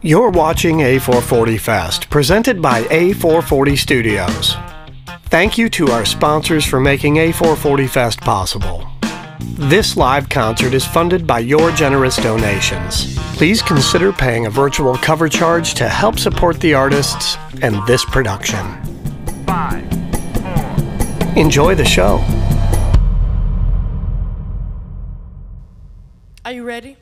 You're watching A440 Fest, presented by A440 Studios. Thank you to our sponsors for making A440 Fest possible. This live concert is funded by your generous donations. Please consider paying a virtual cover charge to help support the artists and this production. Enjoy the show. Are you ready?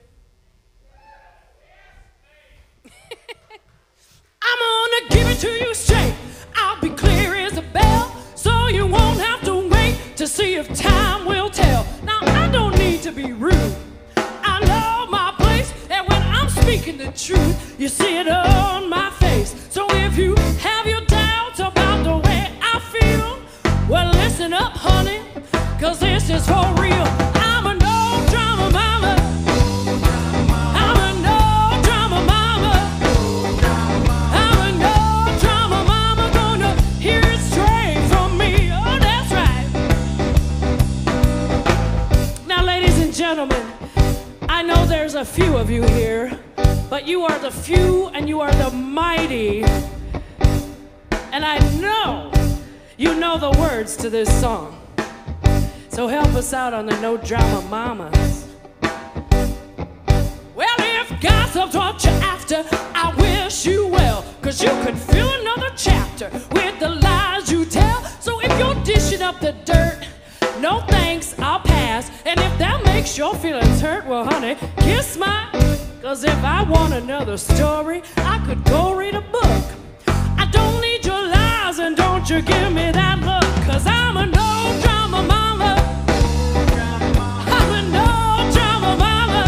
I'm gonna give it to you straight. I'll be clear as a bell, so you won't have to wait to see if time will tell. Now I don't need to be rude. I know my place, and when I'm speaking the truth, you see it on my face. So if you have your doubts about the way I feel, well, listen up, honey, 'cause this is for real. I'm a no-drama mama. Gentlemen, I know there's a few of you here, but you are the few and you are the mighty. And I know you know the words to this song. So help us out on the no drama mamas. Well, if gossip's what you're after, I wish you well, 'cause you could fill another chapter with the lies you tell. So if you're dishing up the dirt, no thanks, I'll pass. And if that makes your feelings hurt, well, honey, kiss my. 'Cause if I want another story, I could go read a book. I don't need your lies, and don't you give me that look. 'Cause I'm a no-drama mama. I'm a no-drama mama.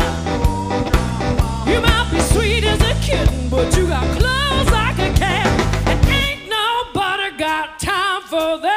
You might be sweet as a kitten, but you got clothes like a cat. And ain't nobody got time for that.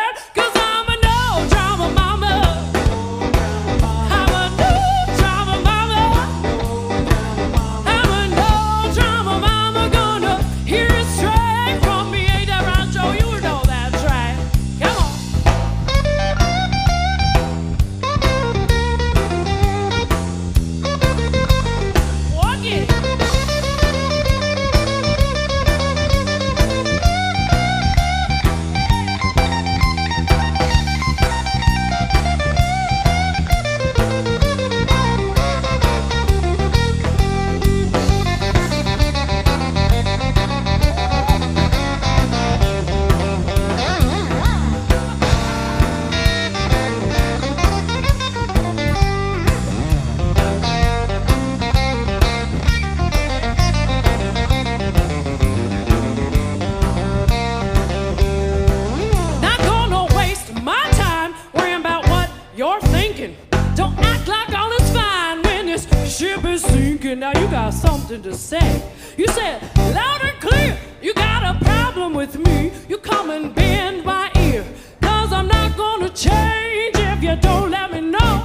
Now you got something to say. You said loud and clear, you got a problem with me. You come and bend my ear, 'cause I'm not gonna change if you don't let me know.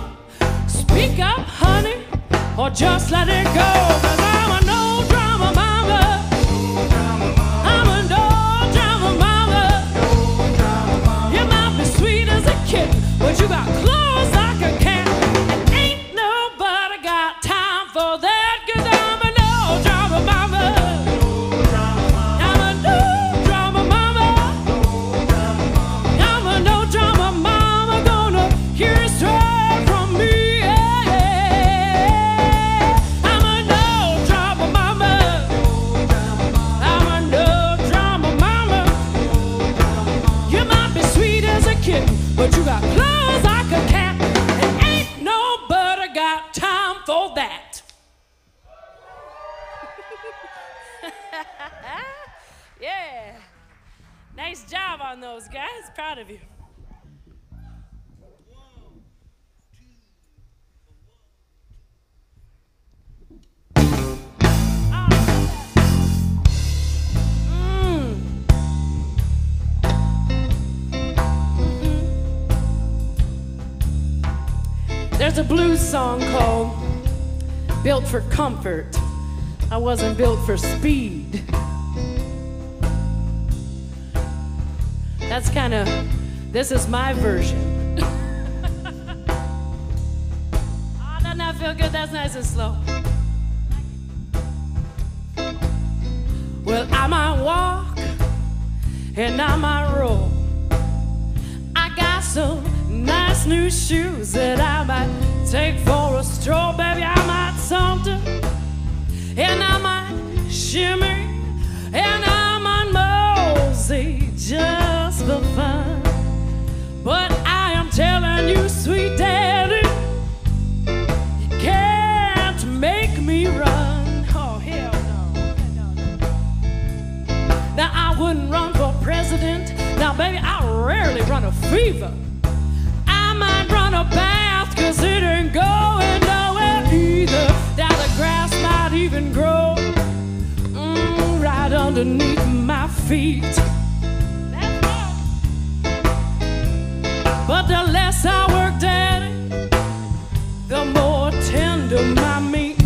Speak up, honey, or just let it go. 'Cause I'm a no-drama mama. I'm a no-drama mama. You might be sweet as a kitten, but you got clothes like a cat. Yeah, nice job on those guys. Proud of you. There's a blues song called "Built for Comfort." I wasn't built for speed. That's kind of, this is my version. Oh, doesn't that feel good? That's nice and slow. Well, I might walk and I might roll. I got some nice new shoes that I might take for a stroll. Baby, I might saunter and I might shimmy and I might mosey just for fun. But I am telling you, sweet daddy, you can't make me run. Oh, hell no. Now, I wouldn't run for president. Now, baby, I rarely run a fever. I might run a bath, cause it ain't going nowhere either. Now, the grass might even grow right underneath my feet. But the less I worked at it, the more tender my meat.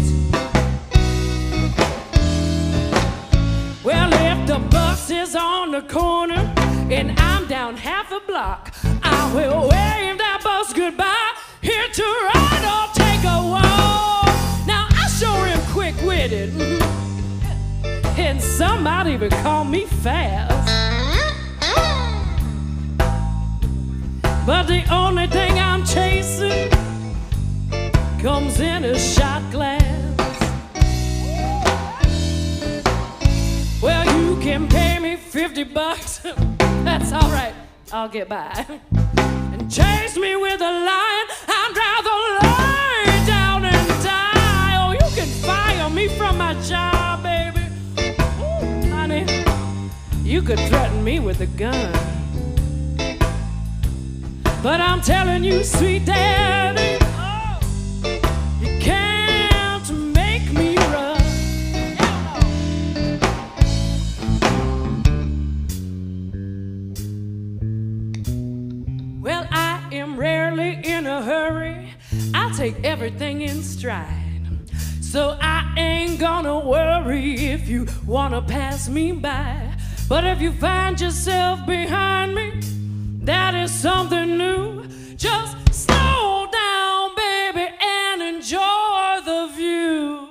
Well, if the bus is on the corner and I'm down half a block, I will wave that bus goodbye. Here to ride or take a walk. Now, I sure am quick-witted. And some might even call me fast. But the only thing I'm chasing comes in a shot glass. Well, you can pay me $50. That's all right. I'll get by. And chase me with a line. I'd rather lie down and die. Oh, you can fire me from my job, baby. Ooh, honey, you could threaten me with a gun. But I'm telling you, sweet daddy, oh, you can't make me run. No. Well, I am rarely in a hurry. I take everything in stride. So I ain't gonna worry if you wanna pass me by. But if you find yourself behind me, that is something new. Just slow down, baby, and enjoy the view.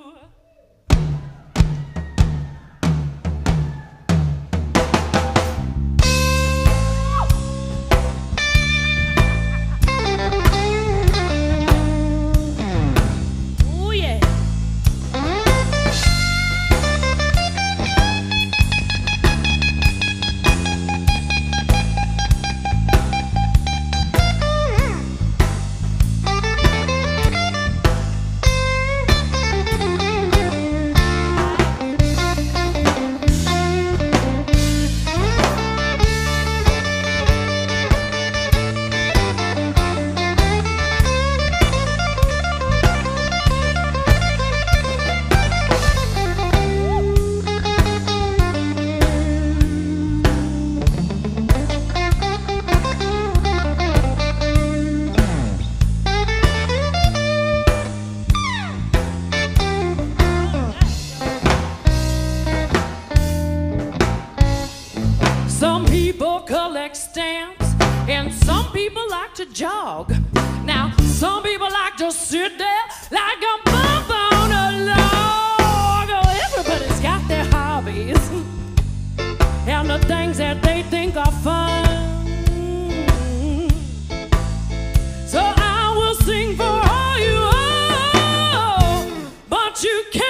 Jog. Now, some people like to sit there like a bump on a log. Oh, everybody's got their hobbies and the things that they think are fun. So I will sing for all you are, but you can't.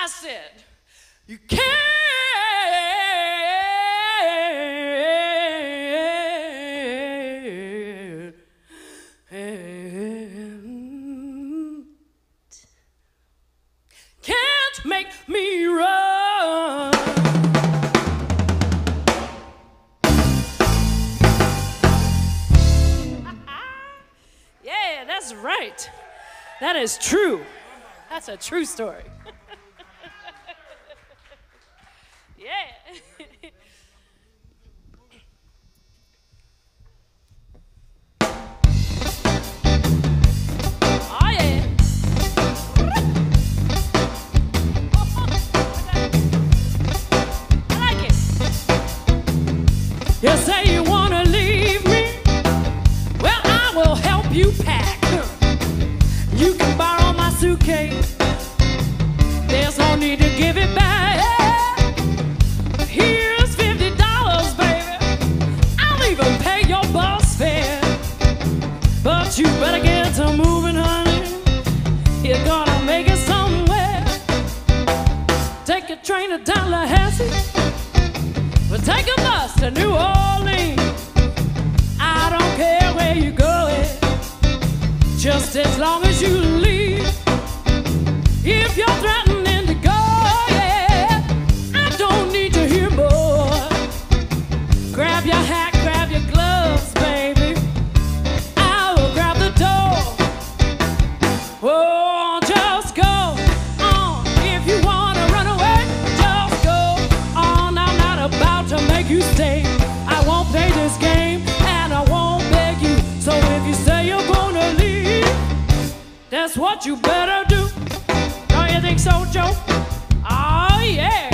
I said, you can't. Can't make me run. Yeah, that's right. That is true. That's a true story. You say you wanna leave me, train to Tallahassee, we'll take a bus to New Orleans. I don't care where you're going, just as long as you leave. If you're threatening to go, yeah, I don't need to hear more. Grab your hat, grab your gloves, baby, I will grab the door. Oh, just go on. If you wanna run away, just go on. I'm not about to make you stay. I won't play this game and I won't beg you. So if you say you're gonna leave, that's what you better do. You think so, Joe? Oh, yeah.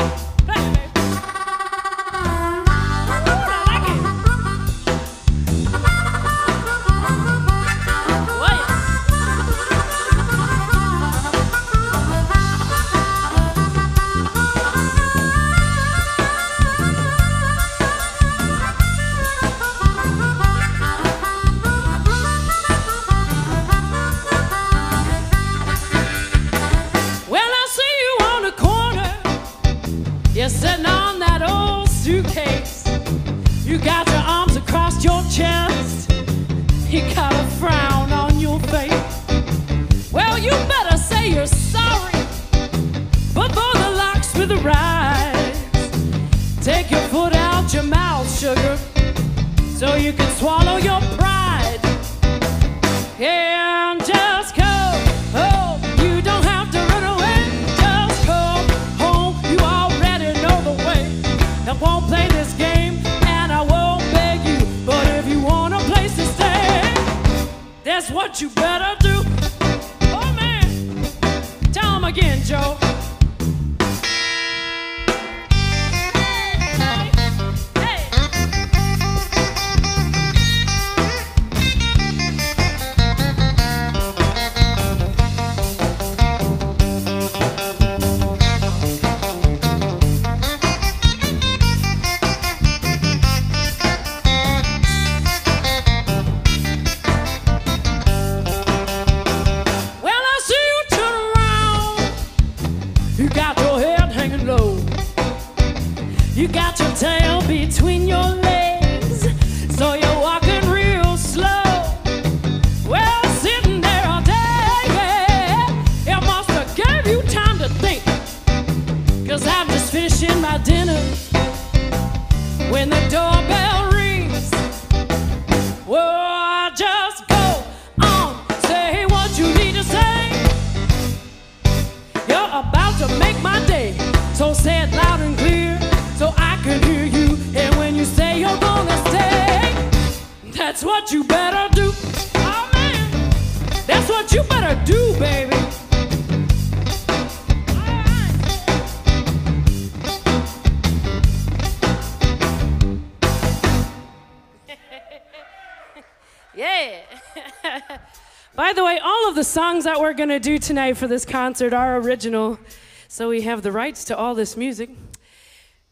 Songs that we're going to do tonight for this concert are original, so we have the rights to all this music,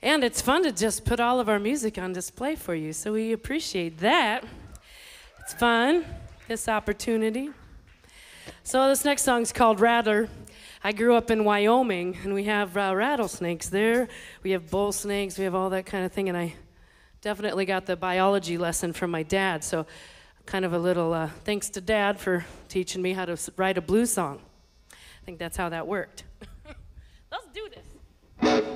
and it's fun to just put all of our music on display for you, so we appreciate that. It's fun, this opportunity. So this next song's called Rattler. I grew up in Wyoming, and we have rattlesnakes there, we have bull snakes, we have all that kind of thing, and I definitely got the biology lesson from my dad, so kind of a little thanks to Dad for teaching me how to write a blues song. I think that's how that worked. Let's do the right.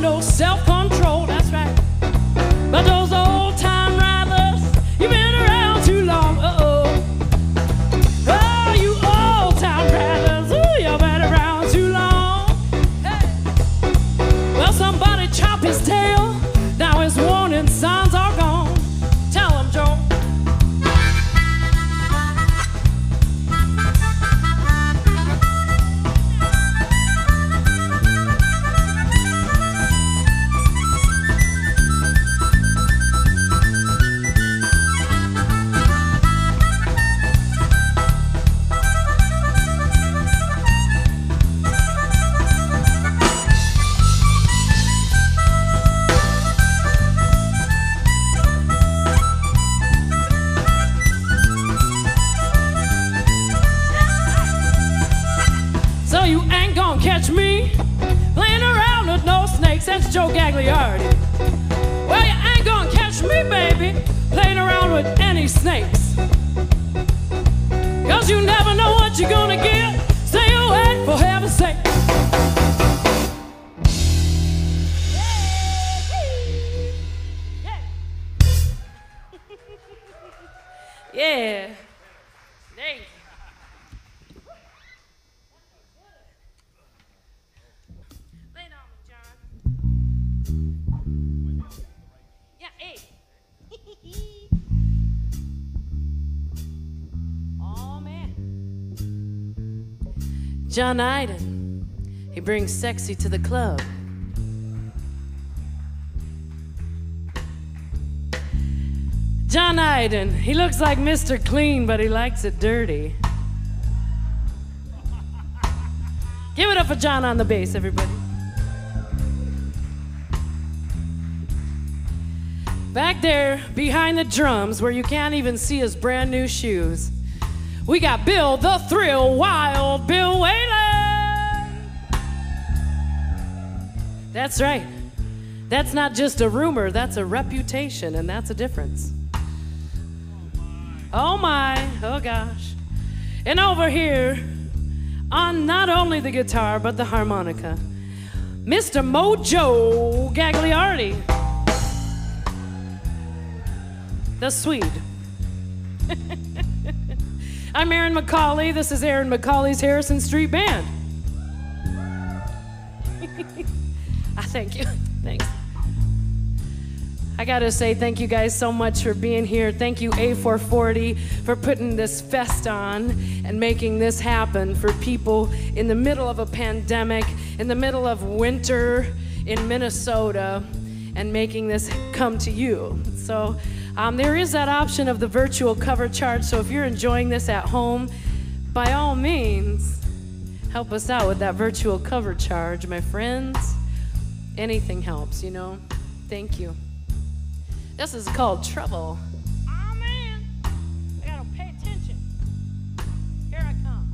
got no self-control, that's right. But those old-time rattlers, you've been around too long, uh-oh. Oh, you old-time rattlers, ooh, you've been around too long. Hey. Well, somebody chop his tail, now his warning signs are gone. Tell him, Joe. That's Joe Gagliardi. Well, you ain't gonna catch me, baby, playing around with any snakes. Cause you never know what you're gonna get. Stay away, for heaven's sake. Yeah. Thanks. John Iden, he brings sexy to the club. John Iden, he looks like Mr. Clean, but he likes it dirty. Give it up for John on the bass, everybody. Back there, behind the drums, where you can't even see his brand new shoes, we got Bill the Thrill Wild, Bill Whalen. That's right. That's not just a rumor, that's a reputation, and that's a difference. Oh my, oh gosh. And over here, on not only the guitar, but the harmonica, Mr. Mojo Gagliardi, the Swede. I'm Erin McCawley. This is Erin McCawley's Harrison Street Band. I thank you. Thanks. I gotta say thank you guys so much for being here. Thank you A440 for putting this fest on and making this happen for people in the middle of a pandemic, in the middle of winter in Minnesota, and making this come to you. So. There is that option of the virtual cover charge, so if you're enjoying this at home, by all means, help us out with that virtual cover charge, my friends. Anything helps, you know? Thank you. This is called Trouble. Aw, man. I gotta pay attention. Here I come.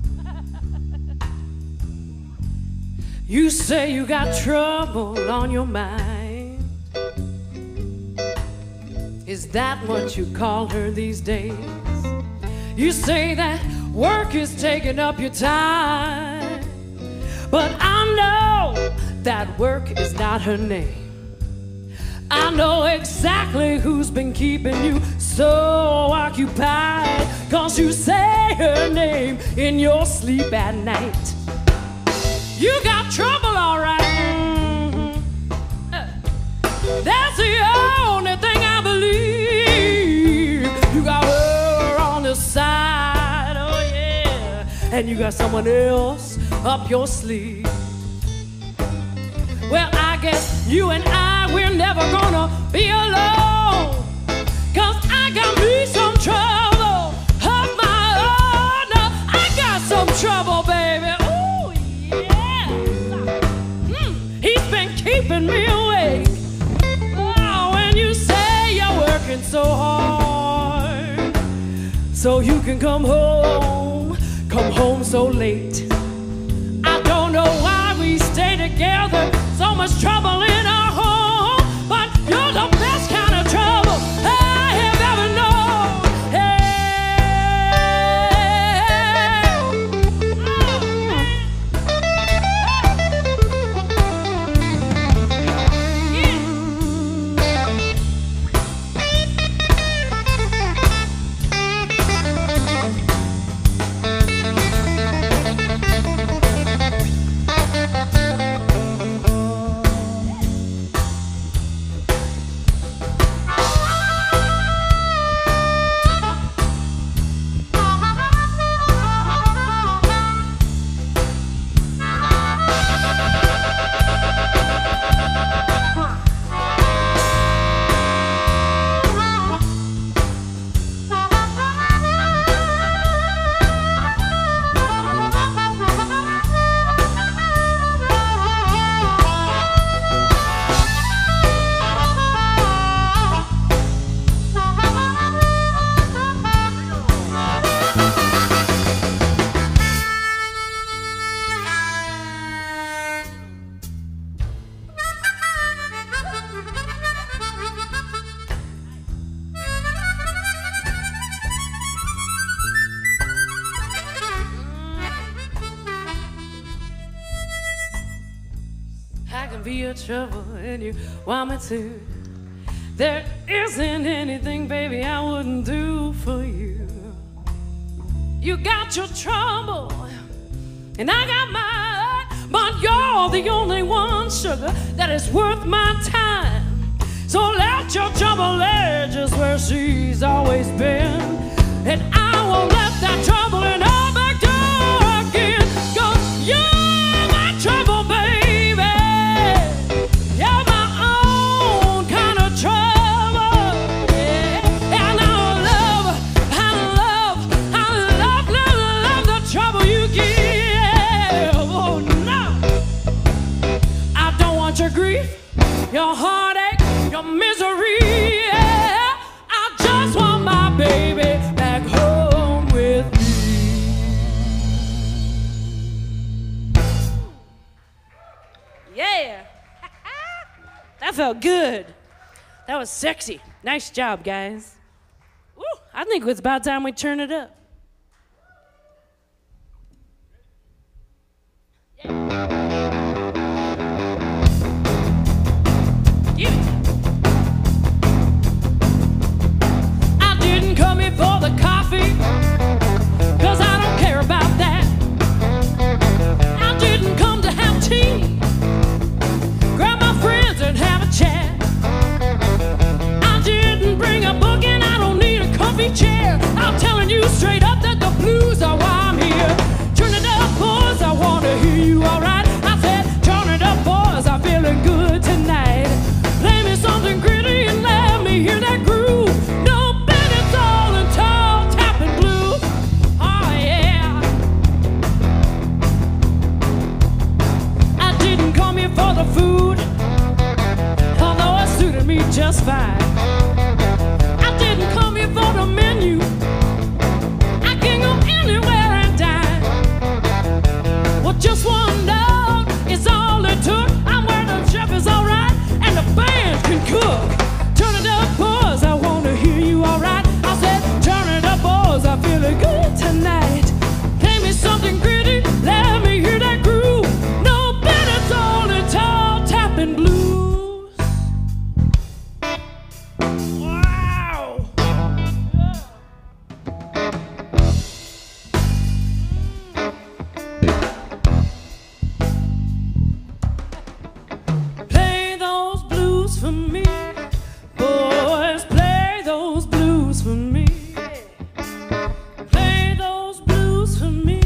You say you got trouble on your mind. Is that what you call her these days? You say that work is taking up your time, but I know that work is not her name. I know exactly who's been keeping you so occupied, cause you say her name in your sleep at night. You got trouble, all right. Mm-hmm. That's the only thing I believe. You got her on the side, oh yeah, and you got someone else up your sleeve. Well, I guess you and I, we're never gonna be alone, cause I got me some trouble of my own. I got some trouble, baby, oh yeah. He's been keeping me awake. You say you're working so hard so you can come home so late. I don't know why we stay together, so much trouble in our home, but you're the best kind of trouble I have ever known. Hey. Oh, man. Hey. be a trouble and you want me to. There isn't anything, baby, I wouldn't do for you. You got your trouble and I got mine, but you're the only one, sugar, that is worth my time. So let your trouble lay just where she's always been, and I won't let that trouble in over go again. Cause you're my trouble, baby. You're my own kind of trouble, yeah. And I love the trouble you give. Oh no, I don't want your grief, your heartache, your misery, yeah. I just want my baby back home with me. Yeah. That felt good. That was sexy. Nice job, guys. Woo, I think it's about time we turn it up. Yeah. Yeah. Coming for the coffee, cause I don't care about that. I didn't come to have tea, grab my friends and have a chat. I didn't bring a book and I don't need a comfy chair. I'm telling you straight up that the blues are why I'm here. Turn it up, boys, I wanna hear you alright. I said, turn it up, boys, I'm feeling good tonight. Play me something gritty and let me hear that groove. For the food, although it suited me just fine. I didn't come here for the menu, I can go anywhere and dine. Well, just one note is all it took. I'm where the chef is alright, and the band can cook. Turn it up, boys, I wanna hear you alright. I said, turn it up, boys, I'm feeling good tonight. Play me something gritty, let me hear that groove. Blues. Wow. Yeah. Play those blues for me, boys, play those blues for me. Play those blues for me,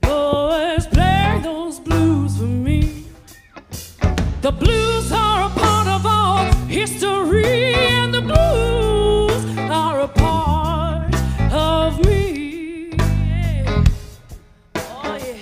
boys, play those blues for me. The blues are a part of our history, and the blues are a part of me. Yeah. Oh yeah.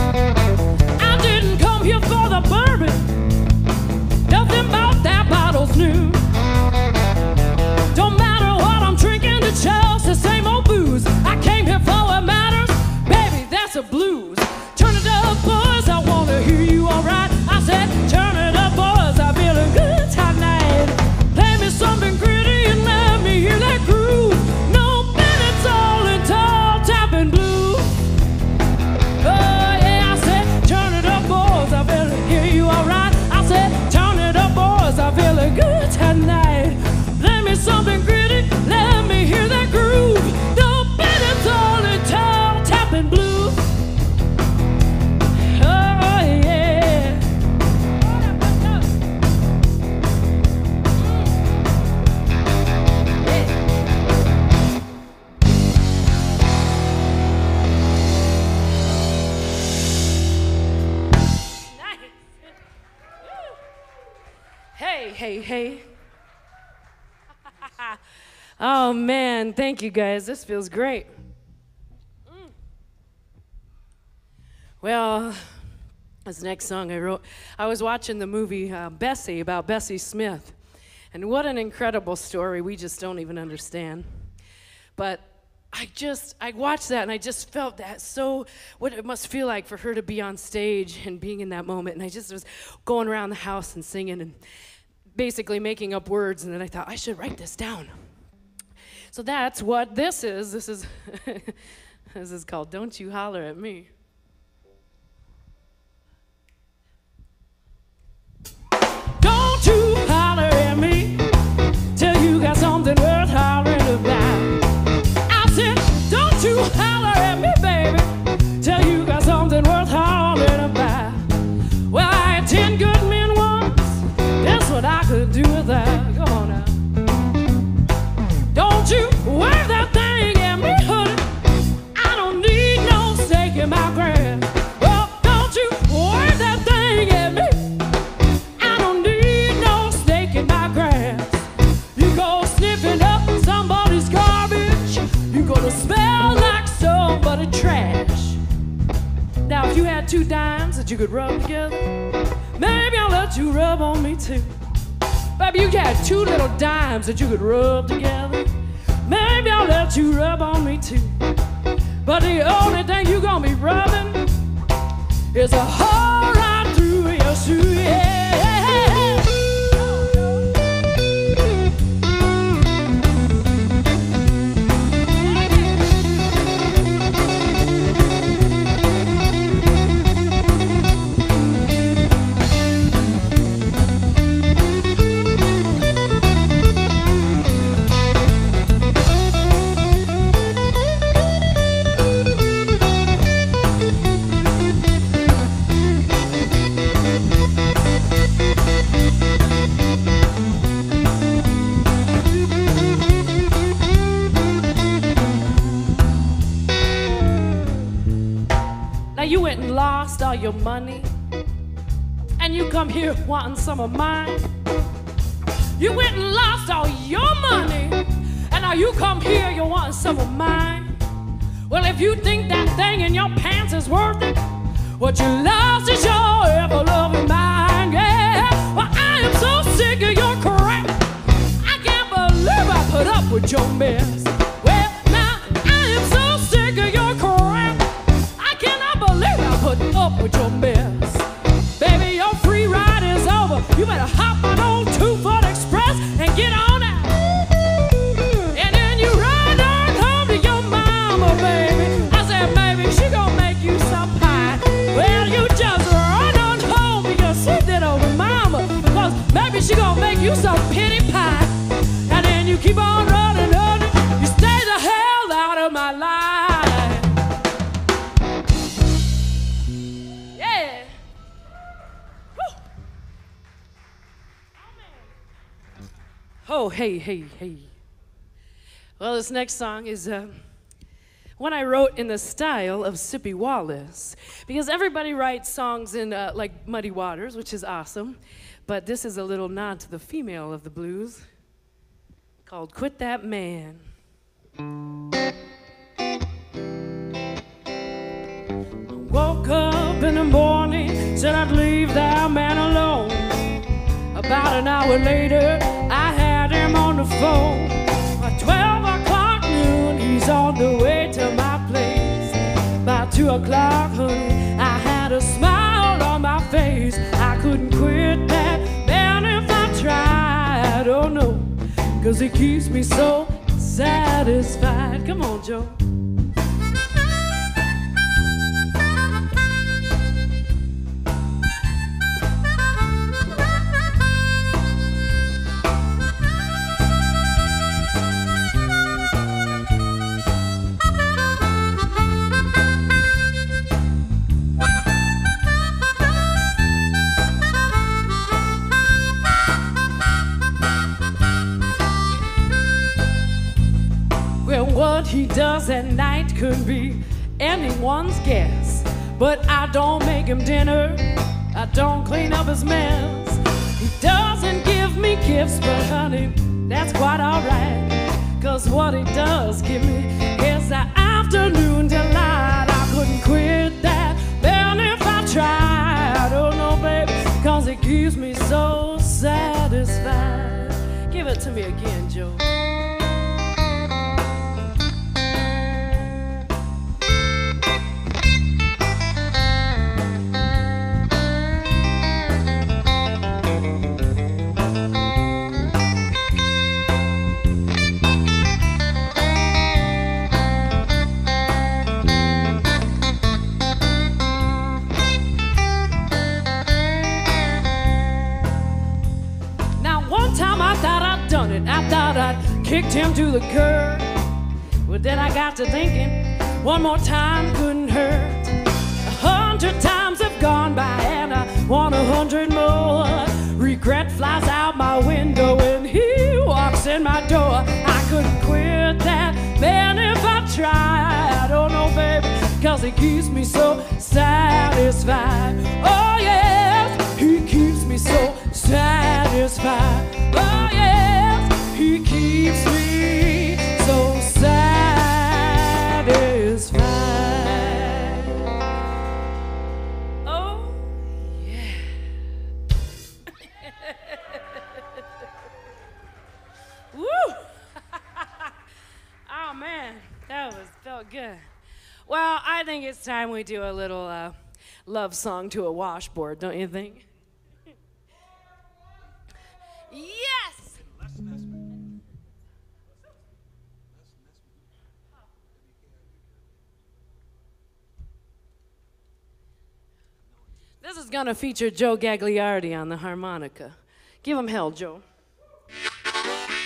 I didn't come here for the bourbon, nothing about that bottle's new. Don't matter what I'm drinking, it shows the same old booze. I came here for what matters, baby, that's a blues. Turn it up, boys, I wanna hear you alright. I said, turn it up, boys, I'm feeling good tonight. Play me something gritty and let me hear that groove. No minutes, all in tall, tapping blues. I'm feeling good tonight. Let me something gritty, let me hear that groove. No better than a tall tapping blues. Oh yeah. Hey, hey. Oh man, thank you guys. This feels great. Well, This next song I wrote, I was watching the movie Bessie, about Bessie Smith, and what an incredible story we just don't even understand. But I watched that and I just felt that, so what it must feel like for her to be on stage and being in that moment. And I just was going around the house and singing and basically making up words, and then I thought, I should write this down. So that's what this is. This is called Don't You Holler at Me. Don't you holler at me till you got something worth hollering about. I said, don't you holler at me, baby, till you got something worth hollering about. Well, I had 10 good men once. That's what I could do without. Come on now. Don't you wave that thing at me, honey. I don't need no stake in my ground. Well, don't you wave that thing at me. Smell like somebody trash. Now if you had 2 dimes that you could rub together, maybe I'll let you rub on me too. Maybe you had 2 little dimes that you could rub together, maybe I'll let you rub on me too. But the only thing you gonna be rubbing is a hole right through your shoe, yeah. You went and lost all your money, and you come here wanting some of mine. You went and lost all your money, and now you come here, you want some of mine. Well, if you think that thing in your pants is worth it, what you lost is your ever-loving mind, yeah. Well, I am so sick of your crap. I can't believe I put up with your mess. Up with your mess, baby, your free ride is over. You better hop on old 2-foot express and get on out, and then you ride on home to your mama, baby. I said, baby, she gonna make you some pie. Well, you just run on home to your sweet little mama, because maybe she gonna make you some penny pie, and then you keep on running, running. You stay the hell out of my life. Oh, hey, hey, hey. Well, this next song is one I wrote in the style of Sippie Wallace, because everybody writes songs in like Muddy Waters, which is awesome, but this is a little nod to the female of the blues called Quit That Man. I woke up in the morning, said I'd leave that man alone. About an hour later, I had him on the phone. By 12 o'clock noon, he's on the way to my place. By 2 o'clock, honey, I had a smile on my face. I couldn't quit that man if I tried, oh no, 'cause he keeps me so satisfied. Come on, Joe. What he does at night could be anyone's guess, but I don't make him dinner, I don't clean up his mess. He doesn't give me gifts, but honey, that's quite alright, 'cause what he does give me is the afternoon delight. I couldn't quit that man if I tried, It keeps me so satisfied. Give it to me again, Joe. Kicked him to the curb, but then I got to thinking, one more time couldn't hurt. 100 times have gone by and I want 100 more. Regret flies out my window and he walks in my door. I couldn't quit that man if I tried. I don't know, baby, cause he keeps me so satisfied. Oh yes, he keeps me so satisfied. Oh yes, he keeps me so satisfied. Oh, yeah. Woo! Oh, man, that felt good. Well, I think it's time we do a little love song to a washboard, don't you think? Yes! This is gonna feature Joe Gagliardi on the harmonica. Give him hell, Joe. Hey.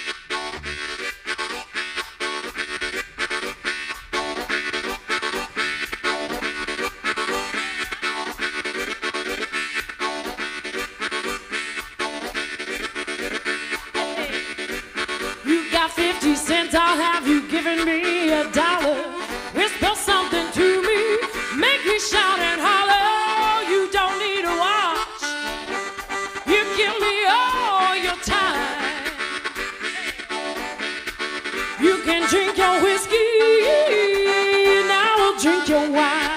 You got 50 cents, I'll have you giving me $1. Whisper something to me, make me shout and holler. Drink your whiskey and I will drink your wine.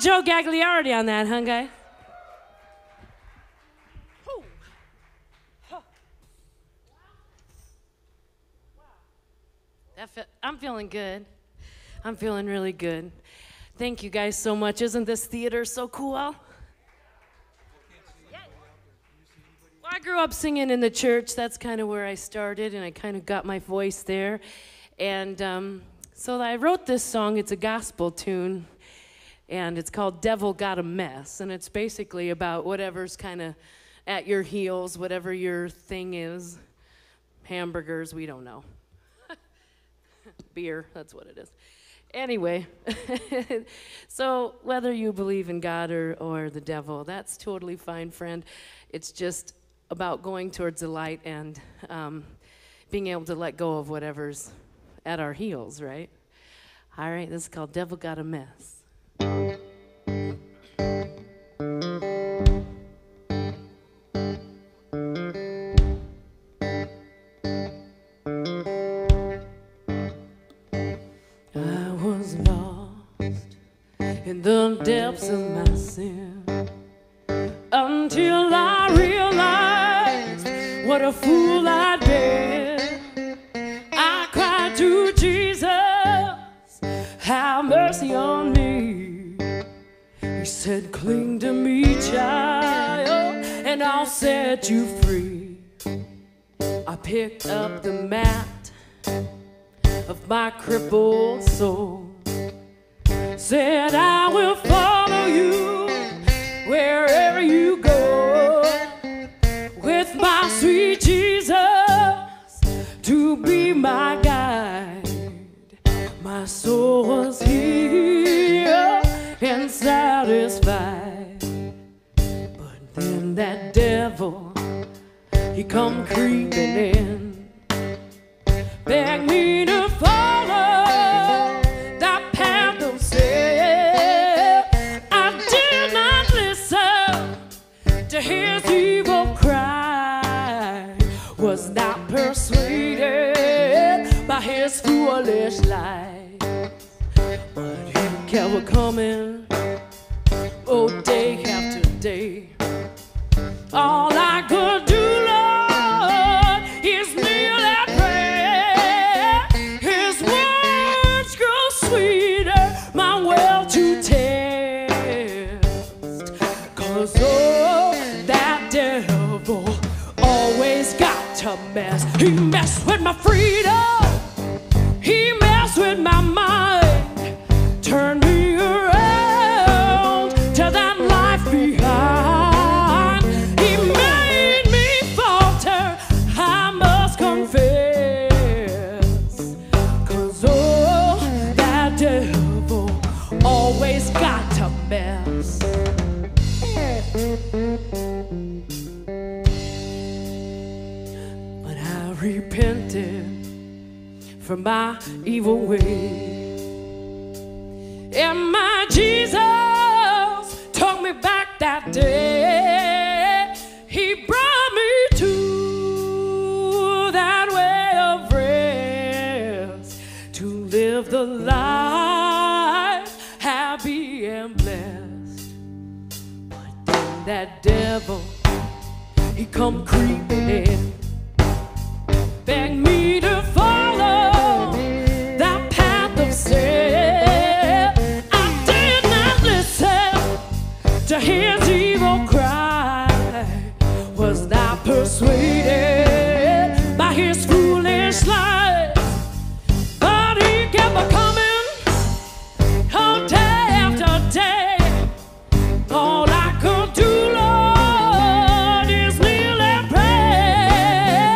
Joe Gagliardi on that, huh, guy? I'm feeling good. I'm feeling really good. Thank you guys so much. Isn't this theater so cool? Well, I grew up singing in the church. That's kind of where I started, and I kind of got my voice there. And so I wrote this song. It's a gospel tune, and it's called Devil Got a Mess. And it's basically about whatever's kind of at your heels, whatever your thing is. Hamburgers, we don't know. Beer, that's what it is. Anyway, so whether you believe in God or the devil, that's totally fine, friend. It's just about going towards the light and being able to let go of whatever's at our heels, right? All right, this is called Devil Got a Mess. In the depths of my sin, until I realized what a fool I'd been. I cried to Jesus, have mercy on me. He said, cling to me, child, and I'll set you free. I picked up the mat of my crippled soul. Said, I will follow you wherever you go, with my sweet Jesus to be my guide. My soul was healed and satisfied. But then that devil, he come creeping in, begged me to follow. His foolish lies, but he kept coming, oh, day after day. All I could do, Lord, is kneel and pray. His words grow sweeter, my will to taste. 'Cause oh, that devil always got to mess. He messed with my freedom. With my mind, turn me around to that life behind. He made me falter, I must confess. 'Cause oh, that devil always got to mess. But I repented for my evil way, and my Jesus took me back that day. He brought me to that way of rest, to live the life happy and blessed. But then that devil, he come creeping in, begged me to follow that path of sin. I did not listen to his evil cry. Was not persuaded by his foolish lies. But he kept a coming, oh, day after day. All I could do, Lord, is kneel and pray.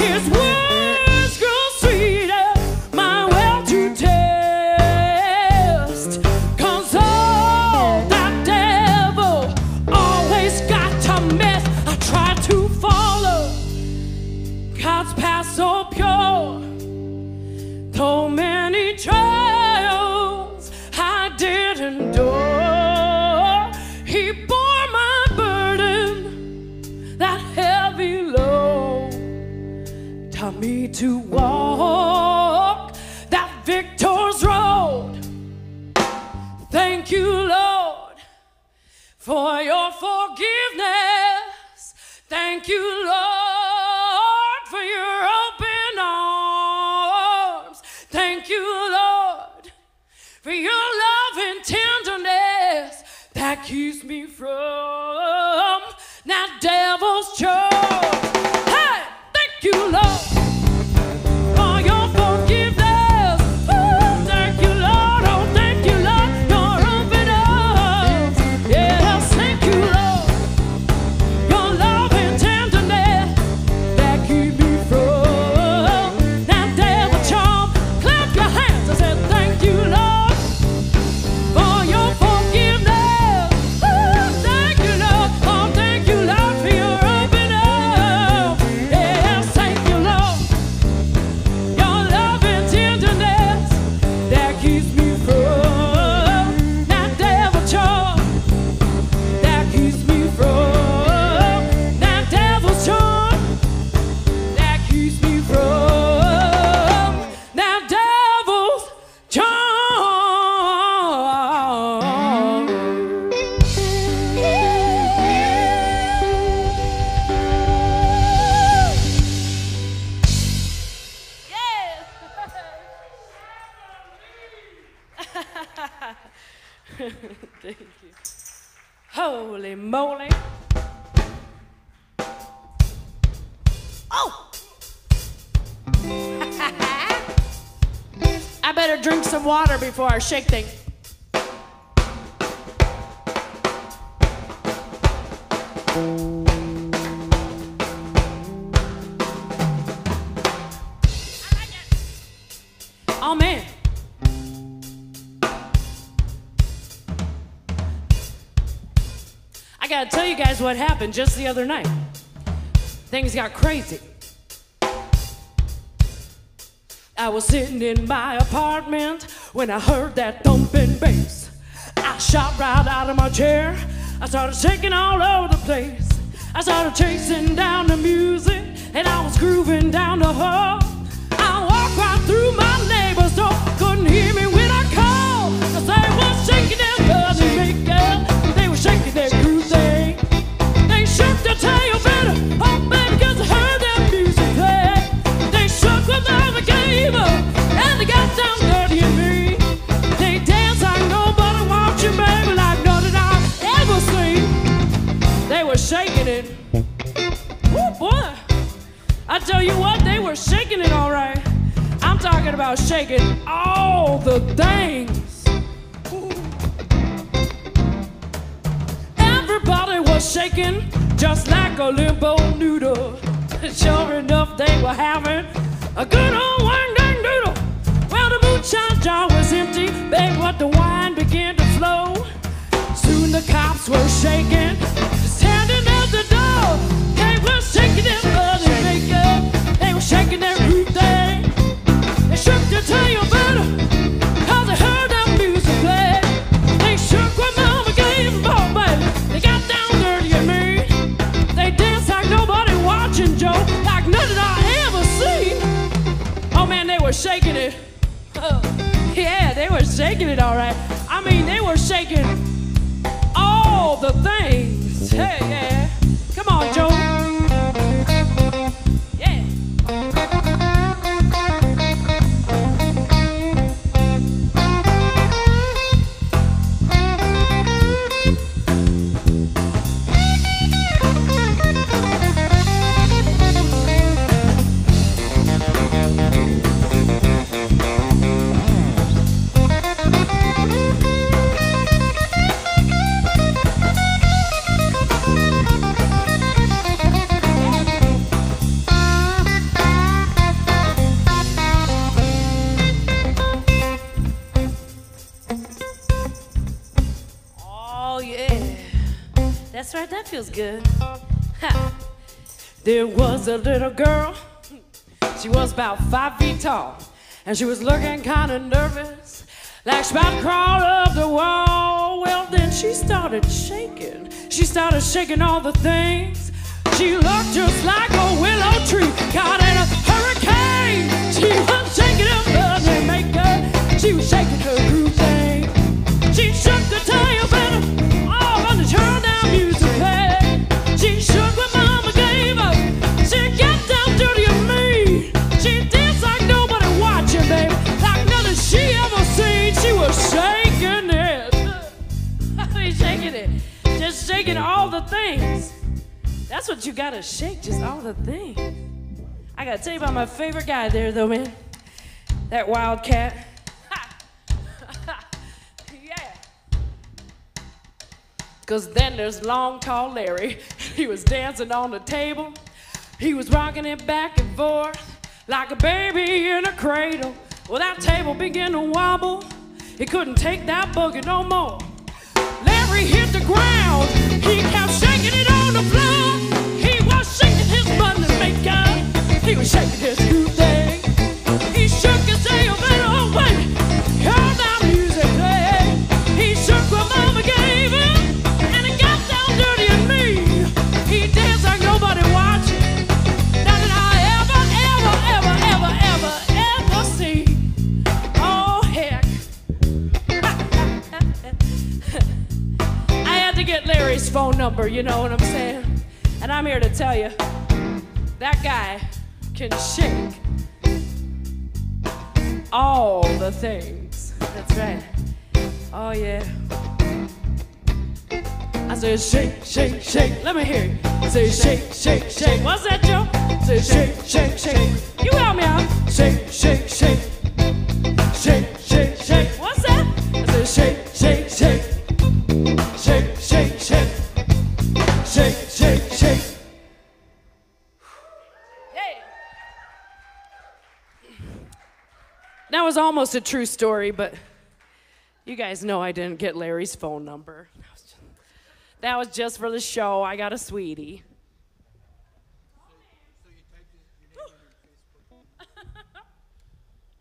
His words grow sweeter, my will to taste. 'Cause oh, that devil always got to mess. I tried to follow God's path so pure, though many trials I did endure. He bore my burden, that heavy load, taught me to walk that victor's road. Thank you, Lord, Thank you, Lord, for your open arms. Thank you, Lord, for your love and tenderness that keeps me from that devil's charge. Hey, thank you, Lord. Water before I shake things. Oh man. I gotta tell you guys what happened just the other night. Things got crazy. I was sitting in my apartment when I heard that thumping bass. I shot right out of my chair. I started shaking all over the place. I started chasing down the music, and I was grooving down the hall. I walked right through my neighbor's door. Couldn't hear me when I called, 'cause they were shaking their buzz and making. They were shaking their groove thing. They shook their tail better. Oh baby, 'cause I heard that music play. They shook with my evil, and they got down dirty in me. They dance like nobody wants you, baby, like nothing I've ever seen. They were shaking it. Woo, boy. I tell you what, they were shaking it all right. I'm talking about shaking all the things. Ooh. Everybody was shaking just like a limbo noodle. Sure enough, they were having a good old wine doodle. Well, the moonshine jar was empty, babe, but the wine began to flow. Soon the cops were shaking, standing at the door. They were shaking their bloody makeup. They were shaking their root thing. They shook their tail better, 'cause they heard that music play. They shook what mama gave them, oh baby. They got down dirty at me. They danced like nobody watching, Joe, like nothing I ever seen. Oh man, they were shaking it. Yeah, they were shaking it all right. I mean, they were shaking all the things. Hey, yeah. Come on, Joe. Yeah. Feels good. Ha. There was a little girl. She was about 5 feet tall, and she was looking kind of nervous, like she about to crawl up the wall. Well, then she started shaking. She started shaking all the things. She looked just like a willow tree caught in a hurricane. She was shaking her money maker. She was shaking her groove thing. She shook the tail better. Oh, but the turn down music. She shook what mama gave her. That's what you gotta shake, just all the things. I gotta tell you about my favorite guy there, though, man. That Wildcat. Yeah. Cause then there's long, tall Larry. He was dancing on the table. He was rocking it back and forth like a baby in a cradle. Well, that table began to wobble. He couldn't take that boogie no more. Larry hit the ground. He kept shaking it on the floor. He was shaking his button and makeup. He was shaking his hoop thing. He shook his tail, but oh wait, heard that music play. He shook what mama gave him, and it got down dirty and mean. He danced like nobody watching. Not that I ever see. Oh heck! I had to get Larry's phone number. You know what I'm saying? And I'm here to tell you, that guy can shake all the things. That's right. Oh yeah. I said shake, shake, shake. Let me hear you. I said shake, shake, shake. What's that, Joe? I said shake, shake, shake. You help me out. Shake, shake, shake. Shake, shake, shake. What's that? I said shake, shake, shake. Shake, shake, shake. Shake, shake, shake. That was almost a true story, but you guys know I didn't get Larry's phone number. That was just for the show. I got a sweetie. So you typed his name on your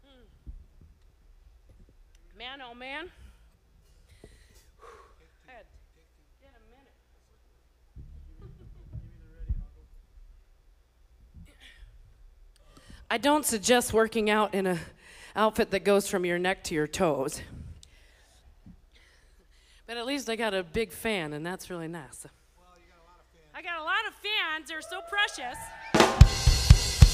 Facebook. Man, oh man. Get a minute. I don't suggest working out in a outfit that goes from your neck to your toes. But at least I got a big fan, and that's really nice. Well, you got a lot of fans. I got a lot of fans. They're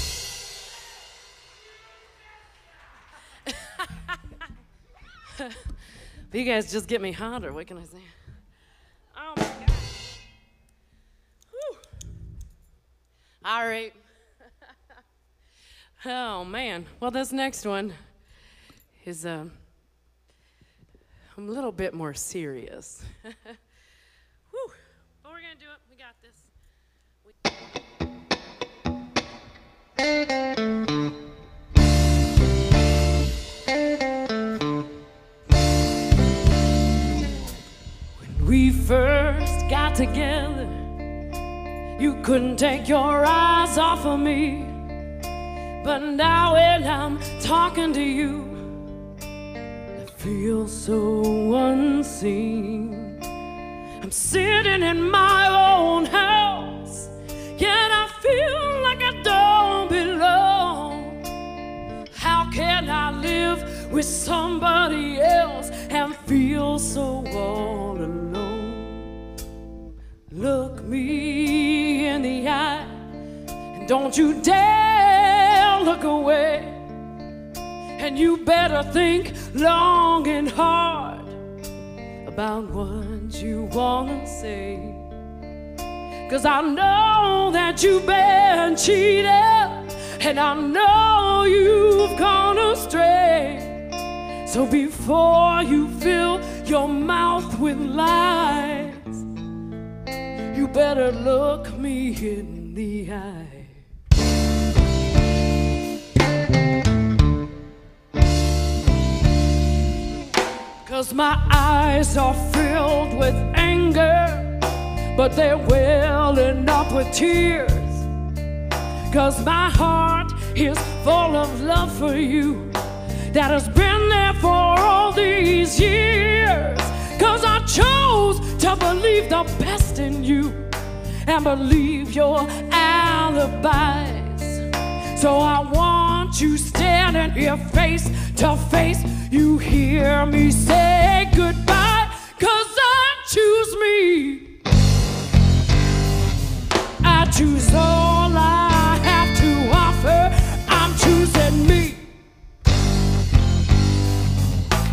so precious. But you guys just get me hotter. What can I say? Oh, my God. Whew. All right. Oh, man. Well, this next one is a little bit more serious. Whew. But we're going to do it. We got this. When we first got together, you couldn't take your eyes off of me. But now when I'm talking to you, I feel so unseen. I'm sitting in my own house, yet I feel like I don't belong. How can I live with somebody else and feel so all alone? Look me in the eye, and don't you dare look away, and you better think long and hard about what you wanna say. Cause I know that you've been cheated, and I know you've gone astray. So before you fill your mouth with lies, you better look me in the eye. Cause my eyes are filled with anger, but they're welling up with tears. Cause my heart is full of love for you that has been there for all these years. Cause I chose to believe the best in you and believe your alibis. So I want you standing here face to face. You hear me say goodbye, cause I choose me. I choose all I have to offer. I'm choosing me.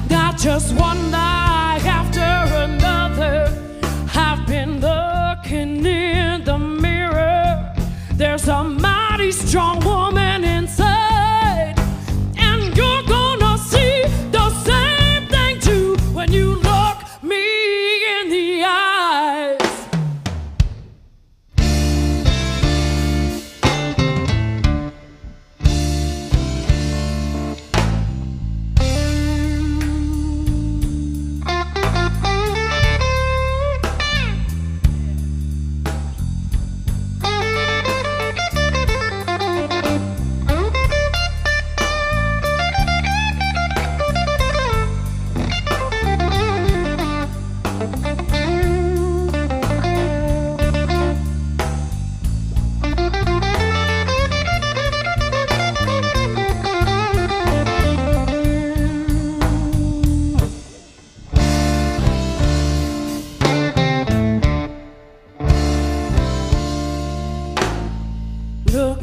Not just one night after another. I've been looking in the mirror.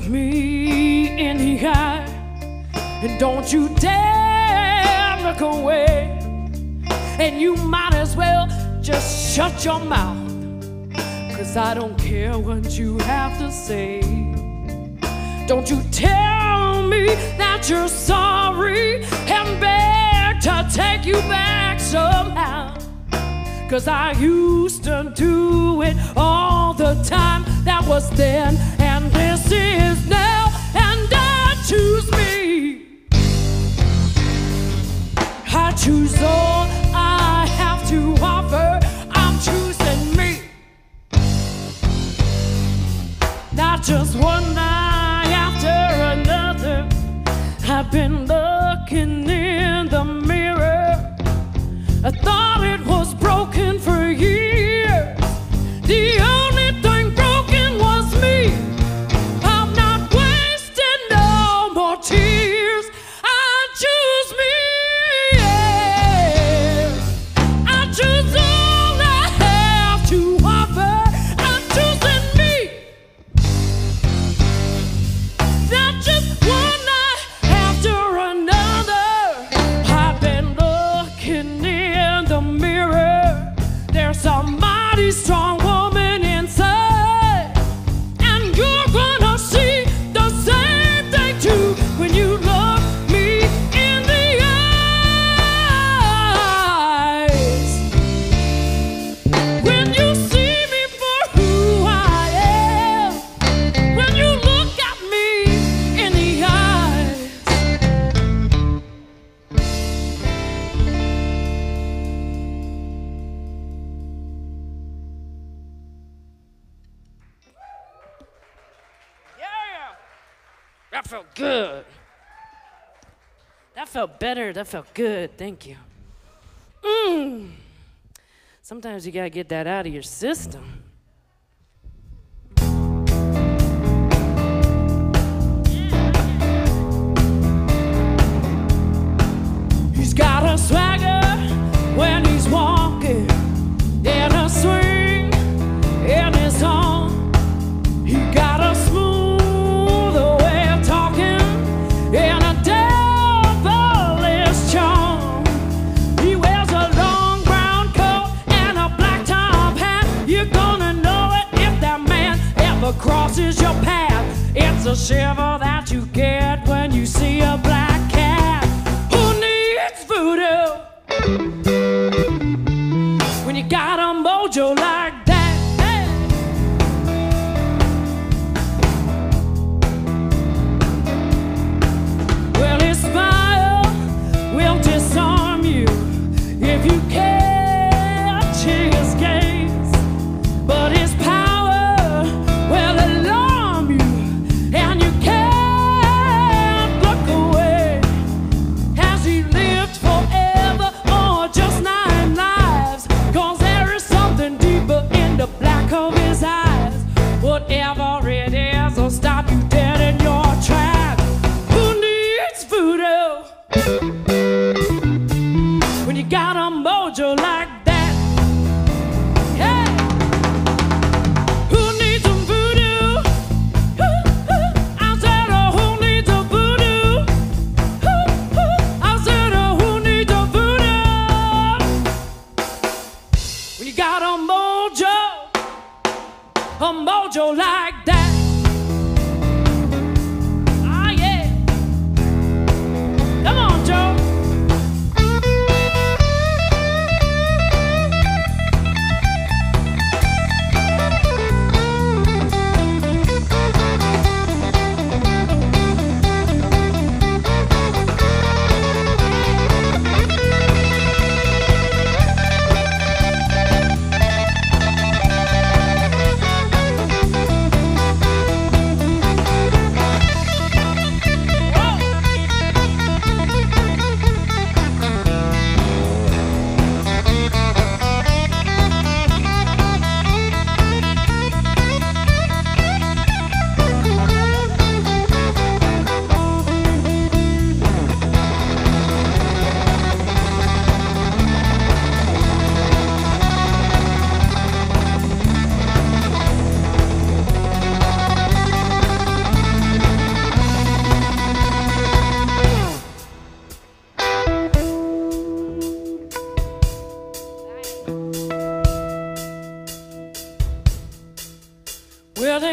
me in the eye, and don't you dare look away. And you might as well just shut your mouth, 'cause I don't care what you have to say. Don't you tell me that you're sorry and beg to take you back somehow, 'cause I used to do it all the time. That was then, and this is now, and I choose me. I choose all I have to offer. I'm choosing me, not just one night after another. I've been looking in the mirror. I thought it was broken for years. The only thing broken was me. I'm not wasting no more tears. I choose me. Yeah. I choose all I have to offer. I'm choosing me, not just one night after another. I've been looking in the mirror. There's a mighty strong woman inside, and you're gonna see the same thing too when you look me in the eyes. When you see me for who I am, when you look at me in the eyes. Yeah! That felt good. That felt better. That felt good. Thank you. Sometimes you gotta get that out of your system. He's got a swagger when he's walking, and a swing in his arm. He got a smooth way of talking, and a devilish charm. He wears a long brown coat and a black top hat. You're gonna know it if that man ever crosses your path. It's a shiver that you get when you see a black cat who needs voodoo. When you got a mojo like that, hey. Well, his smile will disarm you if you catch his gaze, but his power will alarm you, and you can't look away. Has he lived forever or just 9 lives? 'Cause there is something deeper in the black of his eyes. Whatever it is, will stop you dead in your tracks. Who needs voodoo when you got a mojo like that? Hey! Who needs some voodoo? I said, oh, who needs a voodoo? I said, oh, who needs a voodoo? When you got a mojo like that. Ah, yeah. Come on, Joe.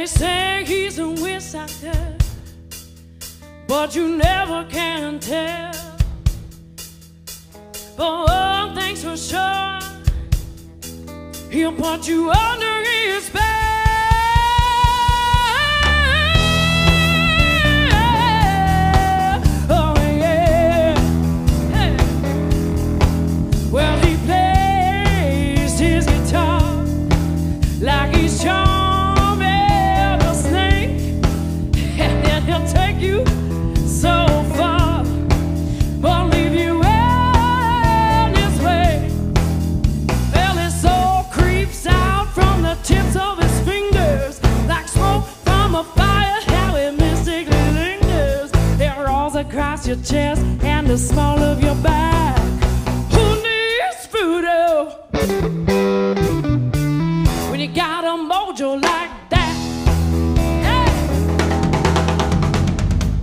They say he's a whiz actor, but you never can tell. But one thing's for sure, he'll put you under his spell. Across your chest and the small of your back. Who needs voodoo when you got a mojo like that? Hey!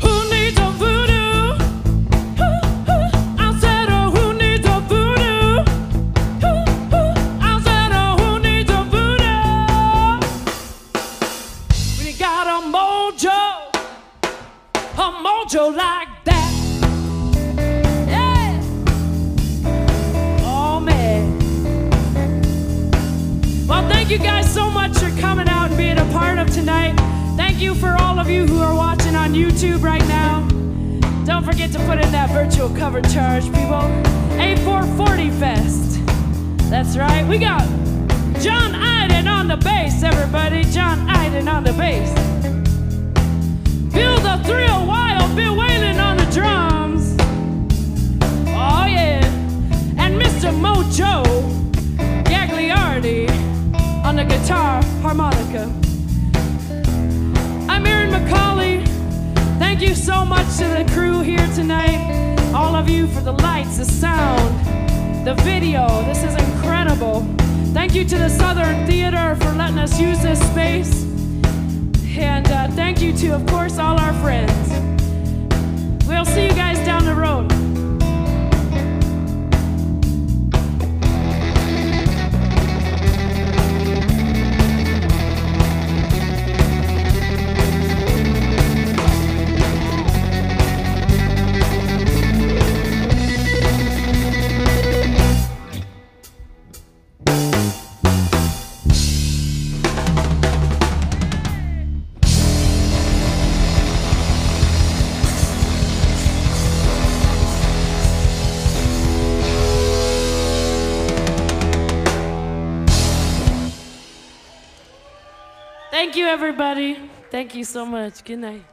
Who needs a voodoo? I said, oh, who needs a voodoo? I said, oh, who needs a voodoo when you got a mojo like? Thank you guys so much for coming out and being a part of tonight. Thank you for all of you who are watching on YouTube right now. Don't forget to put in that virtual cover charge, people. A440 Fest. That's right. We got John Iden on the bass, everybody. John Iden on the bass. Bill the Thrill Wild, Bill Whalen on the drums. Oh, yeah. And Mr. Mojo Gagliardi on the guitar, harmonica. I'm Erin McCawley. Thank you so much to the crew here tonight. All of you for the lights, the sound, the video. This is incredible. Thank you to the Southern Theater for letting us use this space. And thank you to, of course, all our friends. We'll see you guys down the road. Thank you, everybody. Thank you so much. Good night.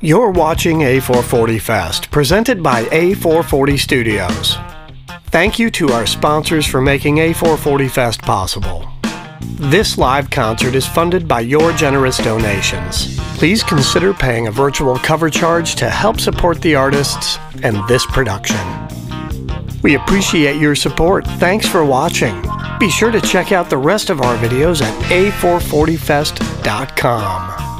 You're watching A440 Fest, presented by A440 Studios. Thank you to our sponsors for making A440 Fest possible. This live concert is funded by your generous donations. Please consider paying a virtual cover charge to help support the artists and this production. We appreciate your support. Thanks for watching. Be sure to check out the rest of our videos at A440fest.com.